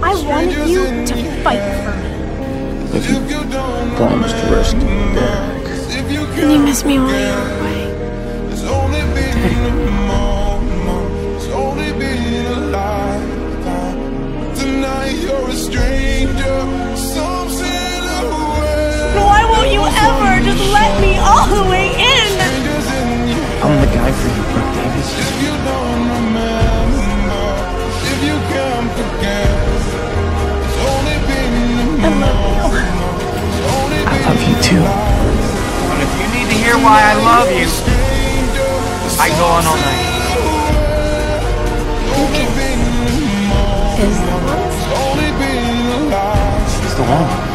I wanted you to fight for me. If you promised to rescue me back. Then you miss me all the other way. So why won't you ever just let me all the way in? I'm the guy for you, Brooke Davis. If you don't remember, if you can't forget, it's only been a moment. I love you too. But if you need to hear why I love you, I go on all night. Lucas is the one. He's the one.